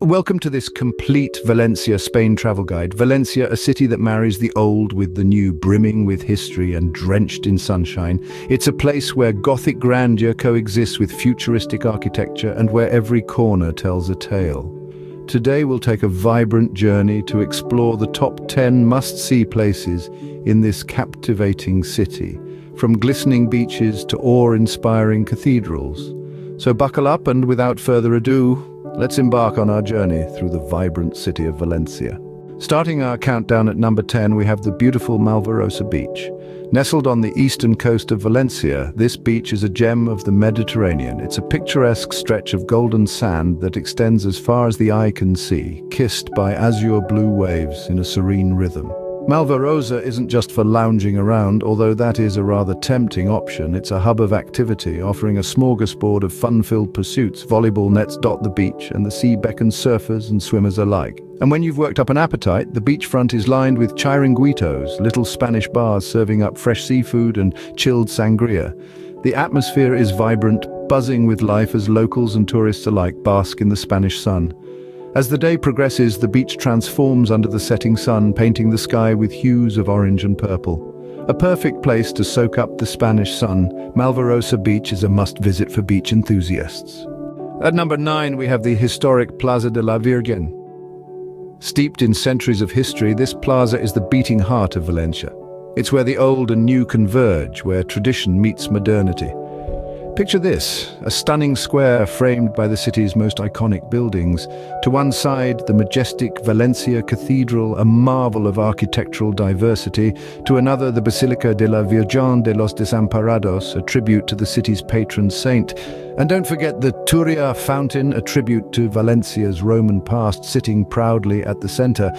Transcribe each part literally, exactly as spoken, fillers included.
Welcome to this complete Valencia, Spain travel guide. Valencia, a city that marries the old with the new, brimming with history and drenched in sunshine. It's a place where Gothic grandeur coexists with futuristic architecture and where every corner tells a tale. Today we'll take a vibrant journey to explore the top ten must-see places in this captivating city, from glistening beaches to awe-inspiring cathedrals. So buckle up and without further ado, let's embark on our journey through the vibrant city of Valencia. Starting our countdown at number ten, we have the beautiful Malvarrosa Beach. Nestled on the eastern coast of Valencia, this beach is a gem of the Mediterranean. It's a picturesque stretch of golden sand that extends as far as the eye can see, kissed by azure blue waves in a serene rhythm. Malvarrosa isn't just for lounging around, although that is a rather tempting option. It's a hub of activity, offering a smorgasbord of fun-filled pursuits. Volleyball nets dot the beach, and the sea beckons surfers and swimmers alike. And when you've worked up an appetite, the beachfront is lined with chiringuitos, little Spanish bars serving up fresh seafood and chilled sangria. The atmosphere is vibrant, buzzing with life as locals and tourists alike bask in the Spanish sun. As the day progresses, the beach transforms under the setting sun, painting the sky with hues of orange and purple. A perfect place to soak up the Spanish sun, Malvarrosa Beach is a must-visit for beach enthusiasts. At number nine, we have the historic Plaza de la Virgen. Steeped in centuries of history, this plaza is the beating heart of Valencia. It's where the old and new converge, where tradition meets modernity. Picture this, a stunning square framed by the city's most iconic buildings. To one side, the majestic Valencia Cathedral, a marvel of architectural diversity. To another, the Basilica de la Virgen de los Desamparados, a tribute to the city's patron saint. And don't forget the Turia Fountain, a tribute to Valencia's Roman past, sitting proudly at the center.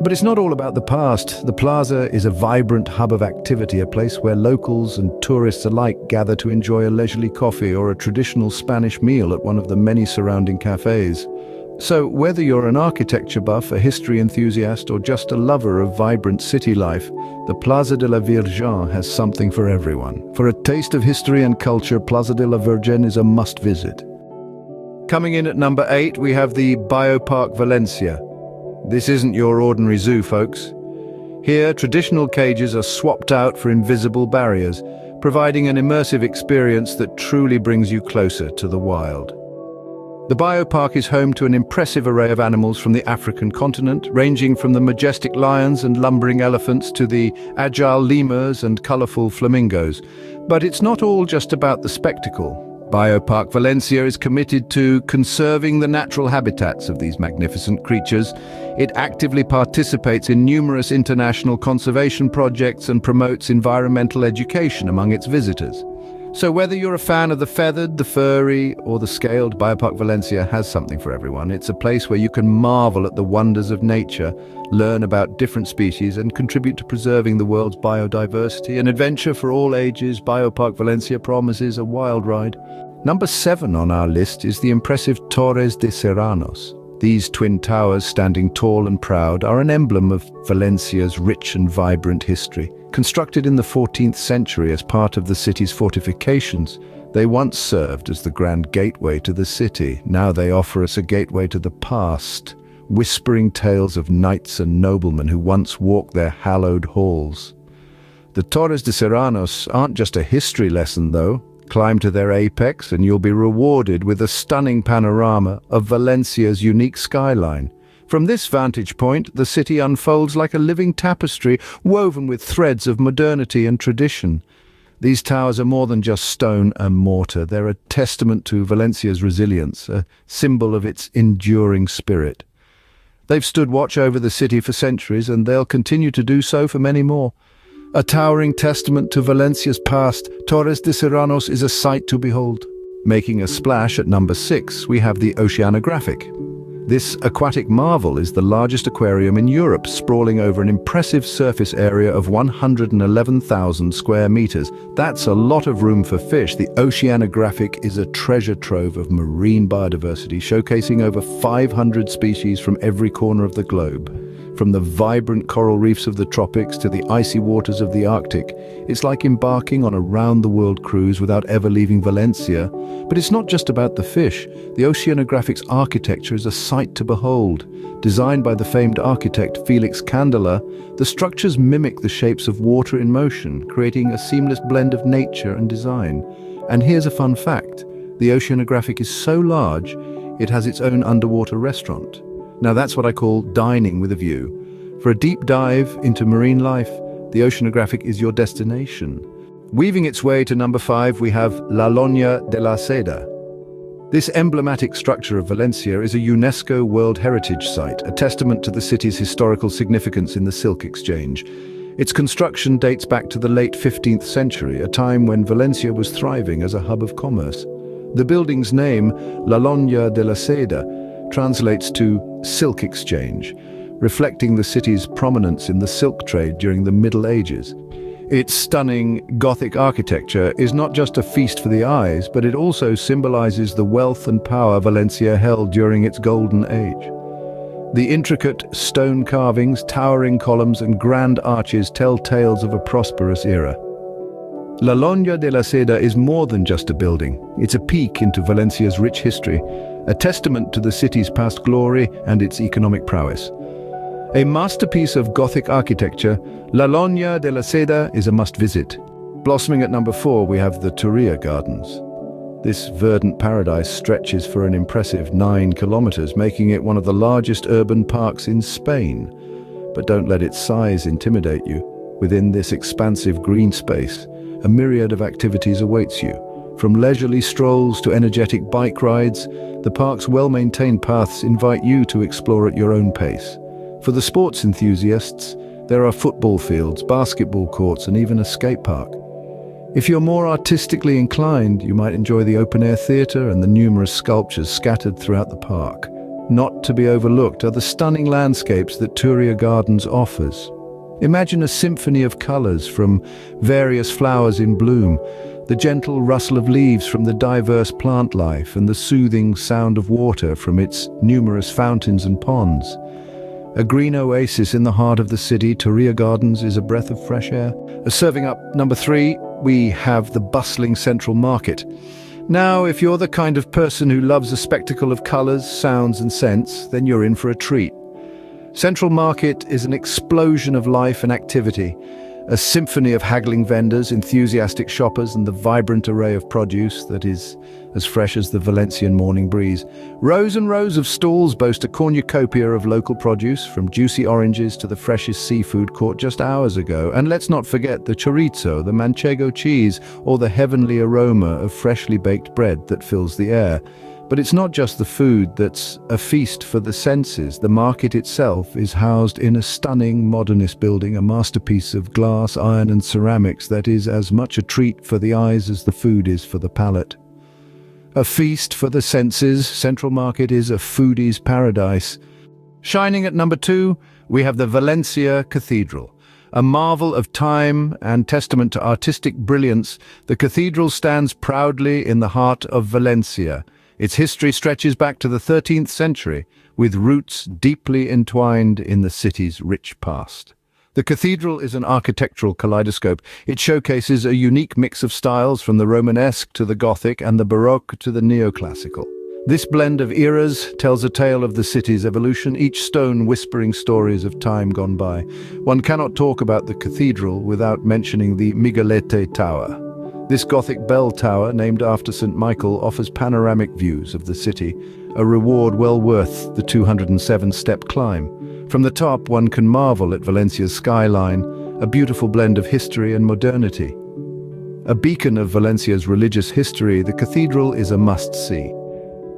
But it's not all about the past. The plaza is a vibrant hub of activity, a place where locals and tourists alike gather to enjoy a leisurely coffee or a traditional Spanish meal at one of the many surrounding cafes. So whether you're an architecture buff, a history enthusiast, or just a lover of vibrant city life, the Plaza de la Virgen has something for everyone. For a taste of history and culture, Plaza de la Virgen is a must-visit. Coming in at number eight, we have the Bioparc Valencia. This isn't your ordinary zoo, folks. Here, traditional cages are swapped out for invisible barriers, providing an immersive experience that truly brings you closer to the wild. The biopark is home to an impressive array of animals from the African continent, ranging from the majestic lions and lumbering elephants to the agile lemurs and colorful flamingos. But it's not all just about the spectacle. Bioparc Valencia is committed to conserving the natural habitats of these magnificent creatures. It actively participates in numerous international conservation projects and promotes environmental education among its visitors. So whether you're a fan of the feathered, the furry, or the scaled, Bioparc Valencia has something for everyone. It's a place where you can marvel at the wonders of nature, learn about different species, and contribute to preserving the world's biodiversity. An adventure for all ages, Bioparc Valencia promises a wild ride. Number seven on our list is the impressive Torres de Serranos. These twin towers, standing tall and proud, are an emblem of Valencia's rich and vibrant history. Constructed in the fourteenth century as part of the city's fortifications, they once served as the grand gateway to the city. Now they offer us a gateway to the past, whispering tales of knights and noblemen who once walked their hallowed halls. The Torres de Serranos aren't just a history lesson, though. Climb to their apex and you'll be rewarded with a stunning panorama of Valencia's unique skyline. From this vantage point, the city unfolds like a living tapestry woven with threads of modernity and tradition. These towers are more than just stone and mortar. They're a testament to Valencia's resilience, a symbol of its enduring spirit. They've stood watch over the city for centuries, and they'll continue to do so for many more. A towering testament to Valencia's past, Torres de Serranos is a sight to behold. Making a splash at number six, we have the Oceanographic. This aquatic marvel is the largest aquarium in Europe, sprawling over an impressive surface area of one hundred eleven thousand square meters. That's a lot of room for fish. The Oceanographic is a treasure trove of marine biodiversity, showcasing over five hundred species from every corner of the globe. From the vibrant coral reefs of the tropics to the icy waters of the Arctic, it's like embarking on a round-the-world cruise without ever leaving Valencia. But it's not just about the fish. The Oceanographic's architecture is a sight to behold. Designed by the famed architect Felix Candela, the structures mimic the shapes of water in motion, creating a seamless blend of nature and design. And here's a fun fact. The Oceanographic is so large, it has its own underwater restaurant. Now that's what I call dining with a view. For a deep dive into marine life, the Oceanographic is your destination. Weaving its way to number five, we have La Lonja de la Seda. This emblematic structure of Valencia is a UNESCO World Heritage Site, a testament to the city's historical significance in the silk exchange. Its construction dates back to the late fifteenth century, a time when Valencia was thriving as a hub of commerce. The building's name, La Lonja de la Seda, translates to silk exchange, reflecting the city's prominence in the silk trade during the Middle Ages. Its stunning Gothic architecture is not just a feast for the eyes, but it also symbolizes the wealth and power Valencia held during its golden age. The intricate stone carvings, towering columns, and grand arches tell tales of a prosperous era. La Lonja de la Seda is more than just a building. It's a peek into Valencia's rich history, a testament to the city's past glory and its economic prowess. A masterpiece of Gothic architecture, La Lonja de la Seda is a must-visit. Blossoming at number four, we have the Turia Gardens. This verdant paradise stretches for an impressive nine kilometers, making it one of the largest urban parks in Spain. But don't let its size intimidate you. Within this expansive green space, a myriad of activities awaits you. From leisurely strolls to energetic bike rides, the park's well-maintained paths invite you to explore at your own pace. For the sports enthusiasts, there are football fields, basketball courts, and even a skate park. If you're more artistically inclined, you might enjoy the open-air theatre and the numerous sculptures scattered throughout the park. Not to be overlooked are the stunning landscapes that Turia Gardens offers. Imagine a symphony of colors from various flowers in bloom, the gentle rustle of leaves from the diverse plant life, and the soothing sound of water from its numerous fountains and ponds. A green oasis in the heart of the city, Turia Gardens is a breath of fresh air. Serving up number three, we have the bustling Central Market. Now, if you're the kind of person who loves a spectacle of colors, sounds, and scents, then you're in for a treat. Central Market is an explosion of life and activity, a symphony of haggling vendors, enthusiastic shoppers, and the vibrant array of produce that is as fresh as the Valencian morning breeze. Rows and rows of stalls boast a cornucopia of local produce, from juicy oranges to the freshest seafood caught just hours ago. And let's not forget the chorizo, the manchego cheese, or the heavenly aroma of freshly baked bread that fills the air. But it's not just the food that's a feast for the senses. The market itself is housed in a stunning modernist building, a masterpiece of glass, iron and ceramics that is as much a treat for the eyes as the food is for the palate. A feast for the senses, Central Market is a foodie's paradise. Shining at number two, we have the Valencia Cathedral. A marvel of time and testament to artistic brilliance, the cathedral stands proudly in the heart of Valencia. Its history stretches back to the thirteenth century, with roots deeply entwined in the city's rich past. The cathedral is an architectural kaleidoscope. It showcases a unique mix of styles, from the Romanesque to the Gothic and the Baroque to the neoclassical. This blend of eras tells a tale of the city's evolution, each stone whispering stories of time gone by. One cannot talk about the cathedral without mentioning the Miguelete Tower. This Gothic bell tower, named after Saint Michael, offers panoramic views of the city, a reward well worth the two hundred seven step climb. From the top, one can marvel at Valencia's skyline, a beautiful blend of history and modernity. A beacon of Valencia's religious history, the cathedral is a must-see.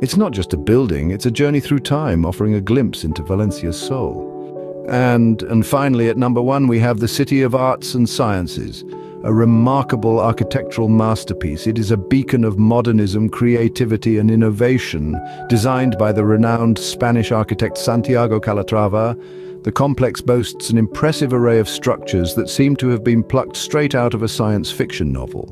It's not just a building, it's a journey through time, offering a glimpse into Valencia's soul. And, and finally, at number one, we have the City of Arts and Sciences. A remarkable architectural masterpiece, it is a beacon of modernism, creativity and innovation. Designed by the renowned Spanish architect Santiago Calatrava, the complex boasts an impressive array of structures that seem to have been plucked straight out of a science fiction novel.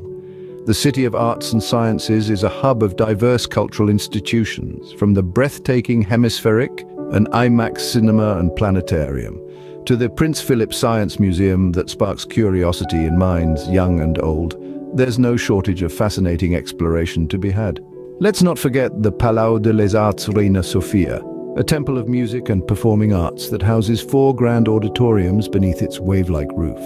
The City of Arts and Sciences is a hub of diverse cultural institutions, from the breathtaking Hemispheric, an IMAX cinema and planetarium, to the Prince Philip Science Museum that sparks curiosity in minds young and old, there's no shortage of fascinating exploration to be had. Let's not forget the Palau de les Arts Reina Sofia, a temple of music and performing arts that houses four grand auditoriums beneath its wave-like roof.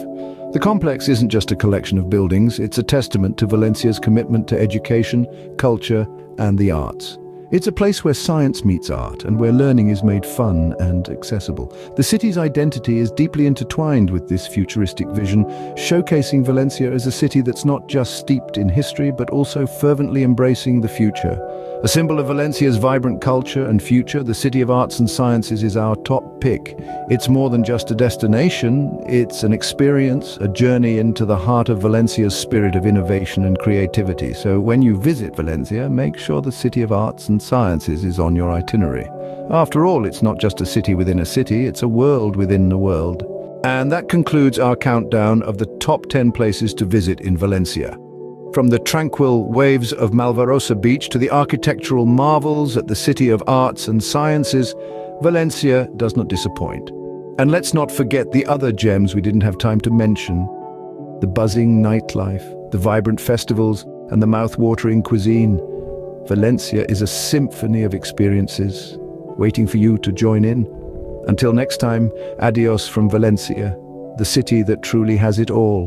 The complex isn't just a collection of buildings, it's a testament to Valencia's commitment to education, culture, and the arts. It's a place where science meets art and where learning is made fun and accessible. The city's identity is deeply intertwined with this futuristic vision, showcasing Valencia as a city that's not just steeped in history but also fervently embracing the future. A symbol of Valencia's vibrant culture and future, the City of Arts and Sciences is our top pick. It's more than just a destination, it's an experience, a journey into the heart of Valencia's spirit of innovation and creativity. So when you visit Valencia, make sure the City of Arts and Sciences is on your itinerary. After all, it's not just a city within a city, it's a world within the world. And that concludes our countdown of the top ten places to visit in Valencia. From the tranquil waves of Malvarrosa Beach to the architectural marvels at the City of Arts and Sciences, Valencia does not disappoint. And let's not forget the other gems we didn't have time to mention: the buzzing nightlife, the vibrant festivals, and the mouth-watering cuisine. Valencia is a symphony of experiences waiting for you to join in. Until next time, adios from Valencia, the city that truly has it all.